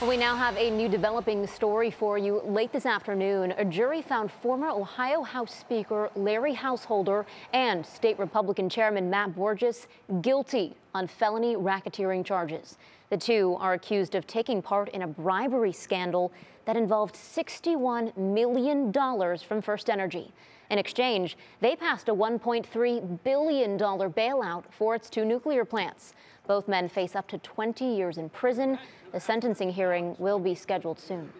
Well, we now have a new developing story for you. Late this afternoon, a jury found former Ohio House Speaker Larry Householder and State Republican Chairman Matt Borges guilty on felony racketeering charges. The two are accused of taking part in a bribery scandal that involved $61 million from FirstEnergy. In exchange, they passed a $1.3 billion bailout for its two nuclear plants. Both men face up to 20 years in prison. The sentencing hearing will be scheduled soon.